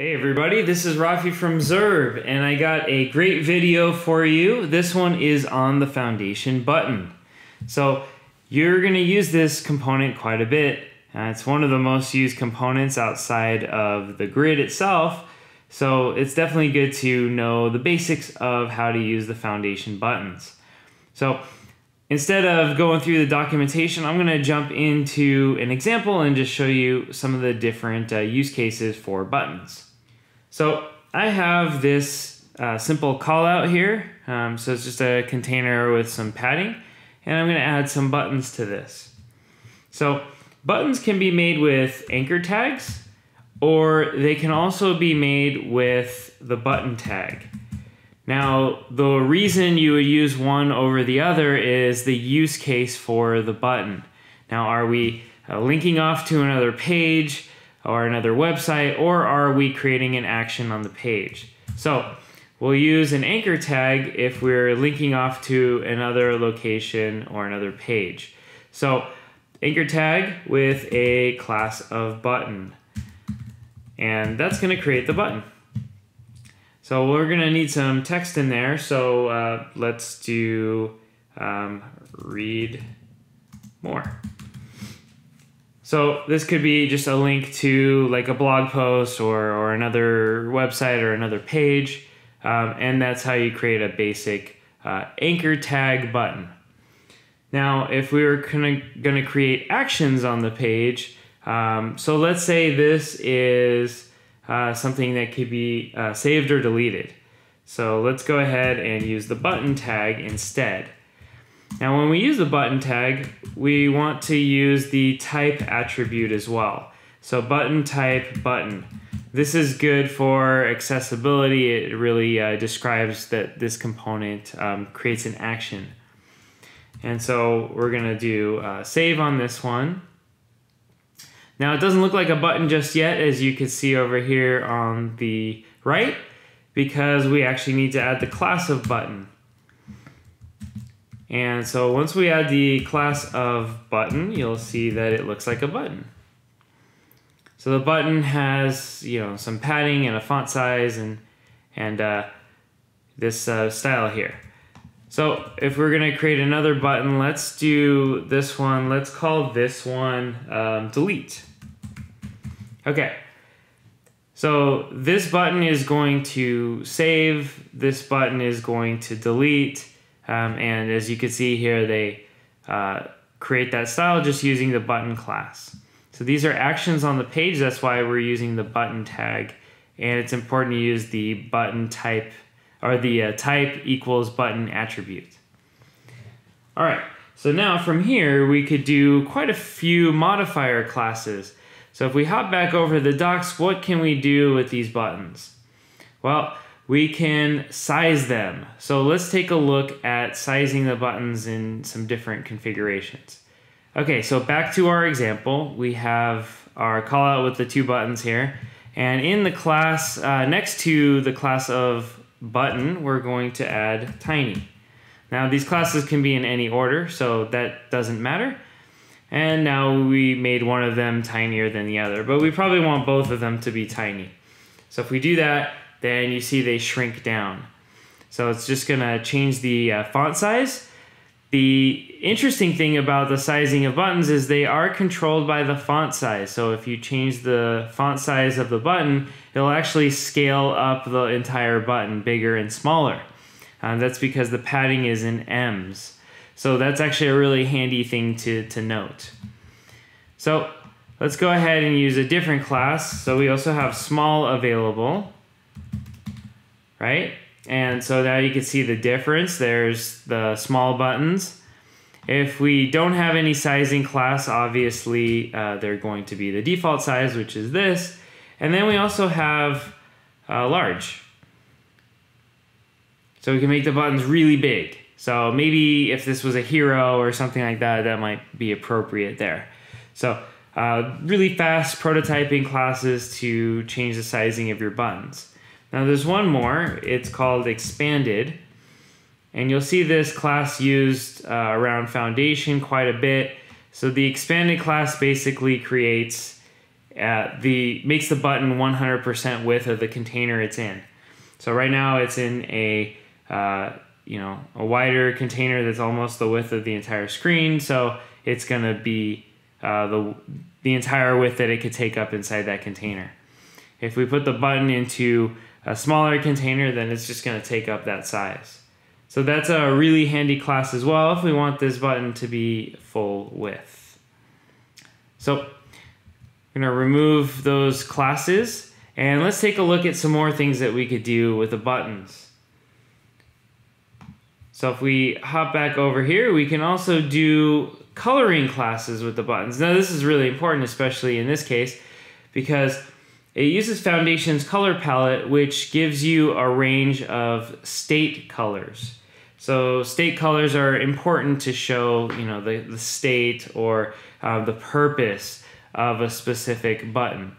Hey everybody, this is Rafi from Zurb, and I got a great video for you. This one is on the foundation button. So you're going to use this component quite a bit. It's one of the most used components outside of the grid itself. So it's definitely good to know the basics of how to use the foundation buttons. So instead of going through the documentation, I'm going to jump into an example and just show you some of the different use cases for buttons. So I have this simple callout here. So it's just a container with some padding, and I'm going to add some buttons to this. So buttons can be made with anchor tags, or they can also be made with the button tag. Now, the reason you would use one over the other is the use case for the button. Now, are we linking off to another page or another website, or are we creating an action on the page? So we'll use an anchor tag if we're linking off to another location or another page. So anchor tag with a class of button, and that's going to create the button. So we're going to need some text in there. So let's do read more. So this could be just a link to like a blog post or another website or another page. And that's how you create a basic anchor tag button. Now, if we were gonna create actions on the page, so let's say this is something that could be saved or deleted. So let's go ahead and use the button tag instead. Now, when we use the button tag, we want to use the type attribute as well. So button type button. This is good for accessibility. It really describes that this component creates an action. And so we're going to do save on this one. Now, it doesn't look like a button just yet, as you can see over here on the right, because we actually need to add the class of button. And so once we add the class of button, you'll see that it looks like a button. So the button has, you know, some padding and a font size and this style here. So if we're going to create another button, let's do this one. Let's call this one delete. Okay. So this button is going to save. This button is going to delete. And as you can see here, they create that style just using the button class. So these are actions on the page. That's why we're using the button tag. And it's important to use the button type or the type equals button attribute. All right. So now from here, we could do quite a few modifier classes. So if we hop back over the docs, what can we do with these buttons? Well, we can size them. So let's take a look at sizing the buttons in some different configurations. Okay, so back to our example, we have our callout with the two buttons here. And in the class, next to the class of button, we're going to add tiny. Now these classes can be in any order, so that doesn't matter. And now we made one of them tinier than the other, but we probably want both of them to be tiny. So if we do that, then you see they shrink down. So it's just gonna change the font size. The interesting thing about the sizing of buttons is they are controlled by the font size. So if you change the font size of the button, it'll actually scale up the entire button bigger and smaller. That's because the padding is in M's. So that's actually a really handy thing to note. So let's go ahead and use a different class. So we also have small available. Right? And so now you can see the difference. There's the small buttons. If we don't have any sizing class, obviously they're going to be the default size, which is this. And then we also have large. So we can make the buttons really big. So maybe if this was a hero or something like that, that might be appropriate there. So really fast prototyping classes to change the sizing of your buttons. Now there's one more, it's called expanded, and you'll see this class used around foundation quite a bit. So the expanded class basically creates makes the button 100% width of the container it's in. So right now it's in a a wider container that's almost the width of the entire screen. So it's gonna be the entire width that it could take up inside that container. If we put the button into a smaller container, then it's just gonna take up that size. So that's a really handy class as well if we want this button to be full width. So we're gonna remove those classes and let's take a look at some more things that we could do with the buttons. So if we hop back over here, we can also do coloring classes with the buttons. Now this is really important, especially in this case, because it uses Foundation's color palette, which gives you a range of state colors. So state colors are important to show, the state or the purpose of a specific button.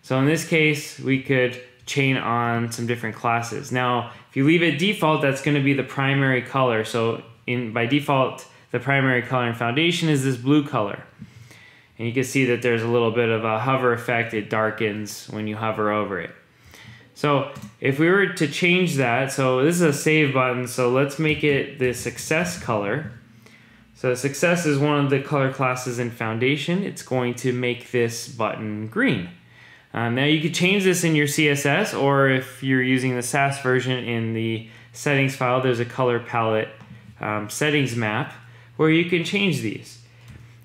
So in this case, we could chain on some different classes. Now, if you leave it default, that's going to be the primary color. So by default, the primary color in Foundation is this blue color. And you can see that there's a little bit of a hover effect. It darkens when you hover over it. So if we were to change that, so this is a save button, so let's make it the success color. So success is one of the color classes in Foundation. It's going to make this button green. Now you could change this in your CSS, or if you're using the Sass version in the settings file, there's a color palette settings map where you can change these.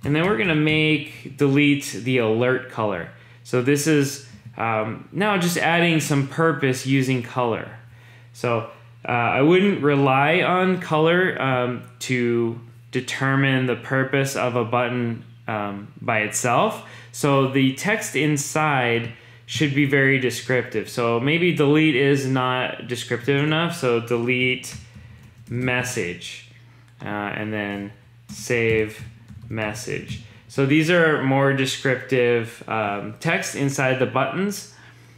And then we're gonna delete the alert color. So this is now just adding some purpose using color. So I wouldn't rely on color to determine the purpose of a button by itself. So the text inside should be very descriptive. So maybe delete is not descriptive enough. So delete message and then save message. So these are more descriptive text inside the buttons.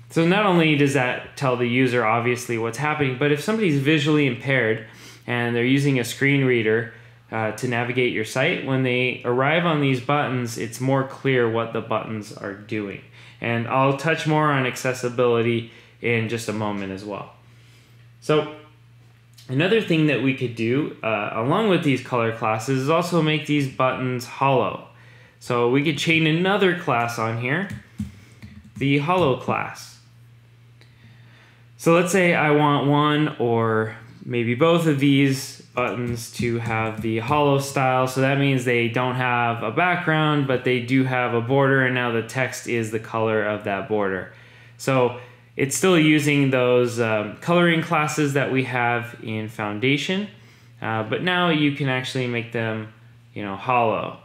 So not only does that tell the user obviously what's happening, but if somebody's visually impaired and they're using a screen reader to navigate your site, when they arrive on these buttons, it's more clear what the buttons are doing. And I'll touch more on accessibility in just a moment as well. So another thing that we could do along with these color classes is also make these buttons hollow. So we could chain another class on here, the hollow class. So let's say I want one or maybe both of these buttons to have the hollow style. So that means they don't have a background, but they do have a border, and now the text is the color of that border. So it's still using those coloring classes that we have in Foundation, but now you can actually make them, hollow.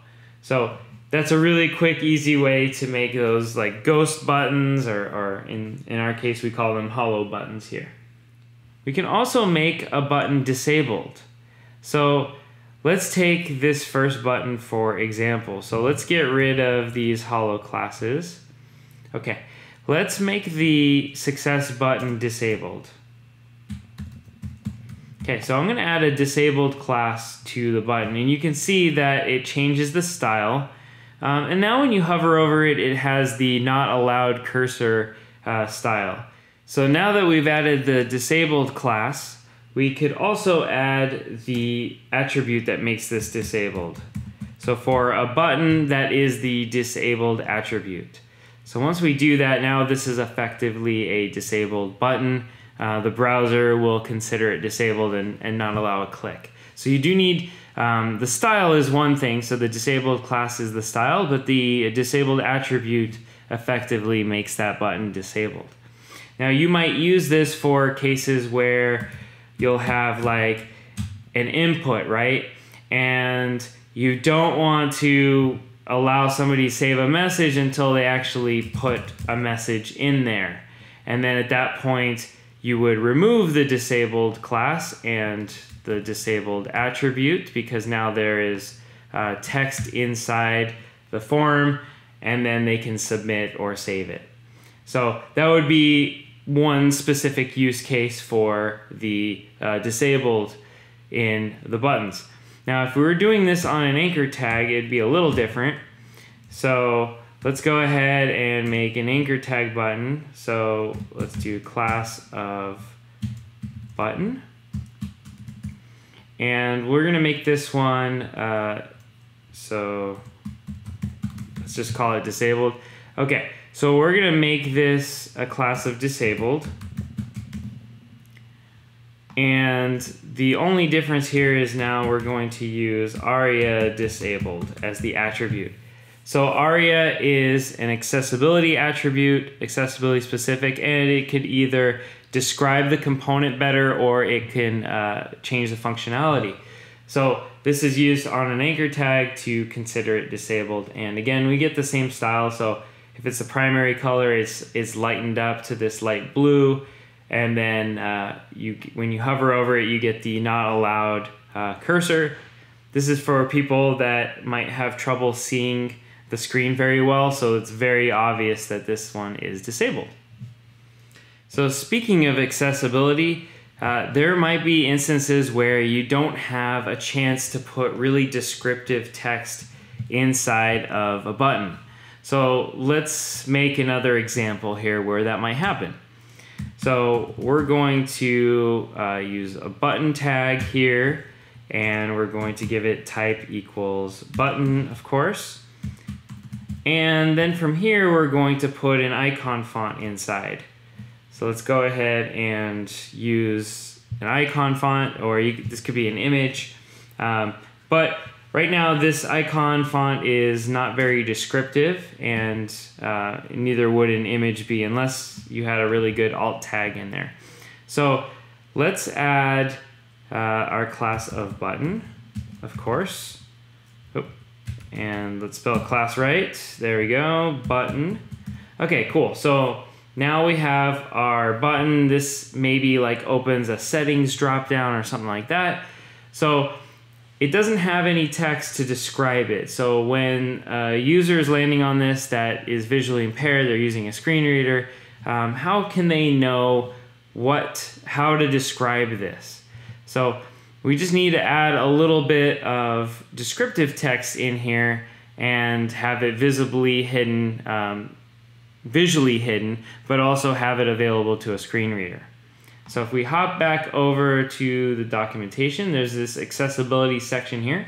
So that's a really quick, easy way to make those like ghost buttons, or in our case, we call them hollow buttons here. We can also make a button disabled. So let's take this first button for example. So let's get rid of these hollow classes. Okay. Let's make the success button disabled. Okay, so I'm gonna add a disabled class to the button, and you can see that it changes the style. And now when you hover over it, it has the not allowed cursor style. So now that we've added the disabled class, we could also add the attribute that makes this disabled. So for a button, that is the disabled attribute. So once we do that, now this is effectively a disabled button. The browser will consider it disabled and not allow a click. So you do need, the style is one thing, so the disabled class is the style, but the disabled attribute effectively makes that button disabled. Now you might use this for cases where you'll have like an input, right? And you don't want to allow somebody to save a message until they actually put a message in there. And then at that point, you would remove the disabled class and the disabled attribute, because now there is text inside the form, and then they can submit or save it. So that would be one specific use case for the disabled in the buttons. Now, if we were doing this on an anchor tag, it'd be a little different. So Let's go ahead and make an anchor tag button. So let's do class of button. And we're gonna make this one, so let's just call it disabled. Okay, so we're gonna make this a class of disabled. And the only difference here is now we're going to use ARIA disabled as the attribute. So ARIA is an accessibility attribute, accessibility specific, and it could either describe the component better or it can change the functionality. So this is used on an anchor tag to consider it disabled. And again, we get the same style. So if it's a primary color, it's lightened up to this light blue. And then when you hover over it, you get the not allowed cursor. This is for people that might have trouble seeing the screen very well, so it's very obvious that this one is disabled. So speaking of accessibility, there might be instances where you don't have a chance to put really descriptive text inside of a button. So let's make another example here where that might happen. So we're going to use a button tag here, and we're going to give it type equals button, of course. And then from here, we're going to put an icon font inside. So let's go ahead and use an icon font, or this could be an image. But right now, this icon font is not very descriptive, and neither would an image be unless you had a really good alt tag in there. So let's add our class of button, of course. Oh, and let's spell class right. There we go, button. Okay, cool. So now we have our button. This maybe like opens a settings drop down or something like that. So it doesn't have any text to describe it. So when a user is landing on this that is visually impaired, they're using a screen reader, how can they know how to describe this? So we just need to add a little bit of descriptive text in here and have it visibly hidden, visually hidden, but also have it available to a screen reader. So if we hop back over to the documentation, there's this accessibility section here.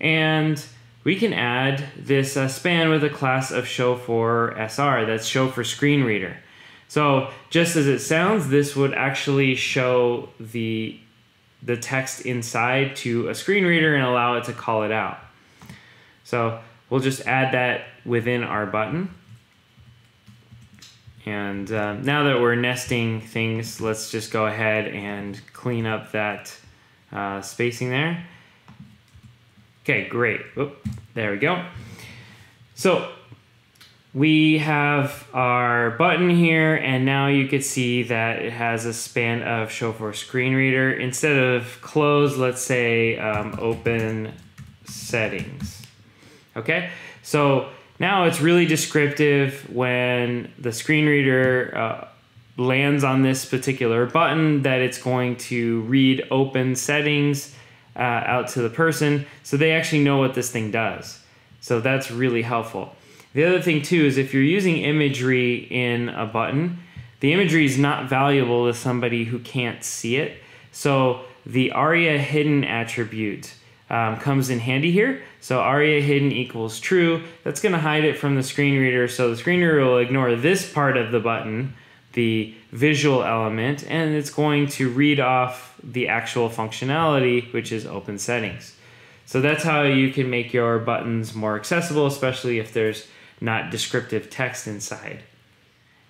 And we can add this span with a class of show for SR, that's show for screen reader. So just as it sounds, this would actually show the text inside to a screen reader and allow it to call it out. So we'll just add that within our button. And now that we're nesting things, let's just go ahead and clean up that spacing there. Okay, great. Oop, there we go. So we have our button here, and now you can see that it has a span of show for screen reader. Instead of close, let's say open settings. Okay, so now it's really descriptive when the screen reader lands on this particular button that it's going to read open settings out to the person, so they actually know what this thing does. So that's really helpful. The other thing too is if you're using imagery in a button, the imagery is not valuable to somebody who can't see it. So the ARIA hidden attribute comes in handy here. So ARIA hidden equals true. That's gonna hide it from the screen reader. So the screen reader will ignore this part of the button, the visual element, and it's going to read off the actual functionality, which is open settings. So that's how you can make your buttons more accessible, especially if there's not descriptive text inside.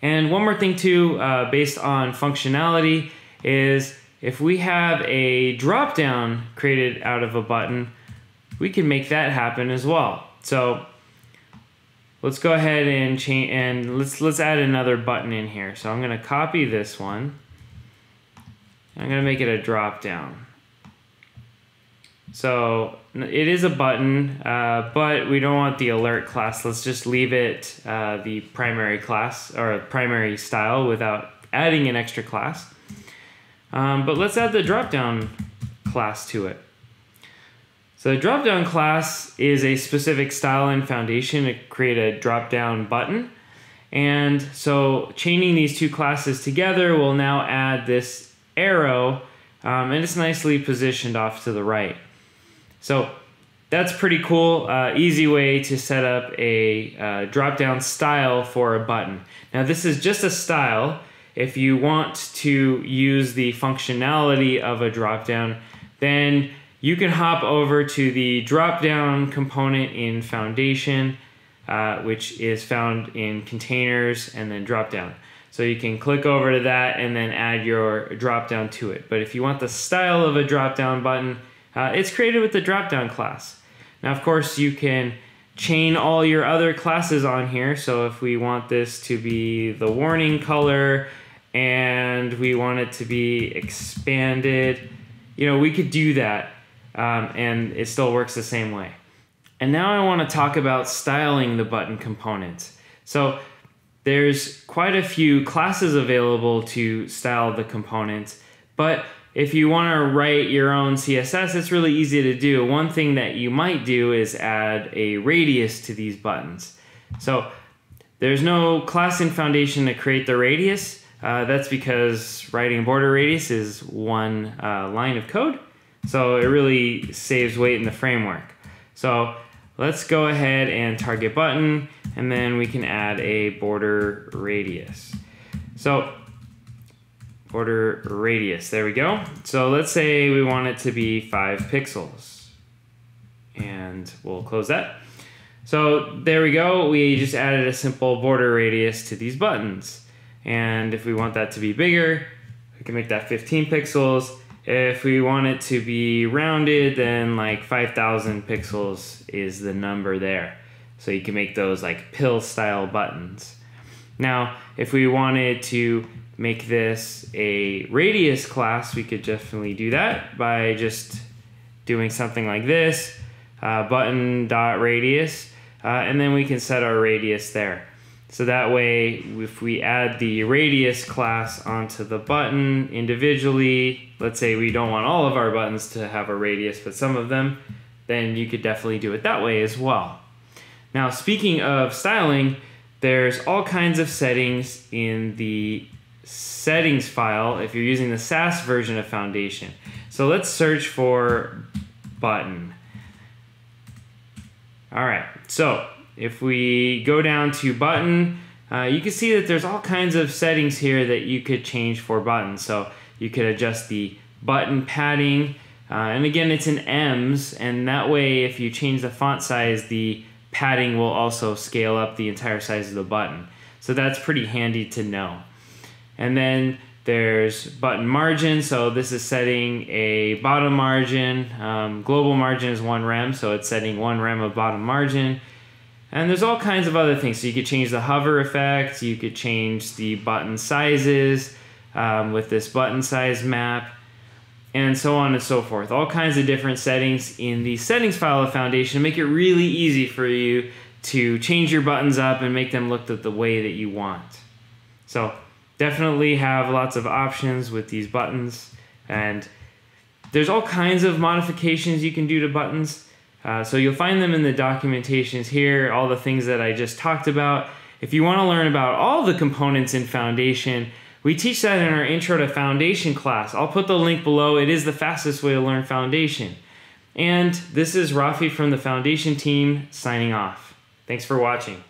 And one more thing too, based on functionality, is if we have a drop-down created out of a button, we can make that happen as well. So let's go ahead and change, and let's add another button in here. So I'm gonna copy this one. I'm gonna make it a drop-down. So it is a button, but we don't want the alert class. Let's just leave it the primary class or primary style without adding an extra class. But let's add the drop-down class to it. So the drop-down class is a specific style and foundation to create a drop-down button. And so chaining these two classes together will now add this arrow, and it's nicely positioned off to the right. So that's pretty cool, easy way to set up a drop-down style for a button. Now this is just a style. If you want to use the functionality of a drop-down, then you can hop over to the drop-down component in Foundation, which is found in Containers and then drop-down. So you can click over to that and then add your drop-down to it. But if you want the style of a drop-down button, it's created with the drop-down class. Now, of course, you can chain all your other classes on here. So if we want this to be the warning color and we want it to be expanded, you know, we could do that. And it still works the same way. And now I want to talk about styling the button component. So there's quite a few classes available to style the component, but if you want to write your own CSS, it's really easy to do. One thing that you might do is add a radius to these buttons. So there's no class in Foundation to create the radius. That's because writing border radius is one line of code. So it really saves weight in the framework. So let's go ahead and target button, and then we can add a border radius. So border radius, there we go. So let's say we want it to be 5 pixels, and we'll close that. So there we go. We just added a simple border radius to these buttons. And if we want that to be bigger, we can make that 15 pixels. If we want it to be rounded, then like 5,000 pixels is the number there. So you can make those like pill style buttons. Now, if we wanted to make this a radius class, we could definitely do that by just doing something like this, button.radius, and then we can set our radius there. So that way, if we add the radius class onto the button individually, let's say we don't want all of our buttons to have a radius, but some of them, then you could definitely do it that way as well. Now, speaking of styling, there's all kinds of settings in the settings file if you're using the Sass version of Foundation. So let's search for button. All right, so if we go down to button, you can see that there's all kinds of settings here that you could change for button. So you could adjust the button padding. And again, it's in M's, and that way if you change the font size, the padding will also scale up the entire size of the button. So that's pretty handy to know. And then there's button margin. So this is setting a bottom margin. Global margin is 1 rem, so it's setting 1 rem of bottom margin. And there's all kinds of other things. So you could change the hover effect, you could change the button sizes with this button size map, and so on and so forth. All kinds of different settings in the settings file of Foundation make it really easy for you to change your buttons up and make them look the way that you want. So definitely have lots of options with these buttons, and there's all kinds of modifications you can do to buttons. So you'll find them in the documentations here, all the things that I just talked about. If you want to learn about all the components in Foundation, we teach that in our Intro to Foundation class. I'll put the link below. It is the fastest way to learn Foundation. And this is Rafi from the Foundation team signing off. Thanks for watching.